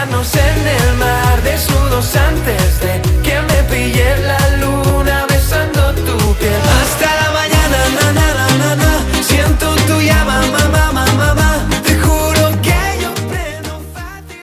bañarnos en el mar desnudos ante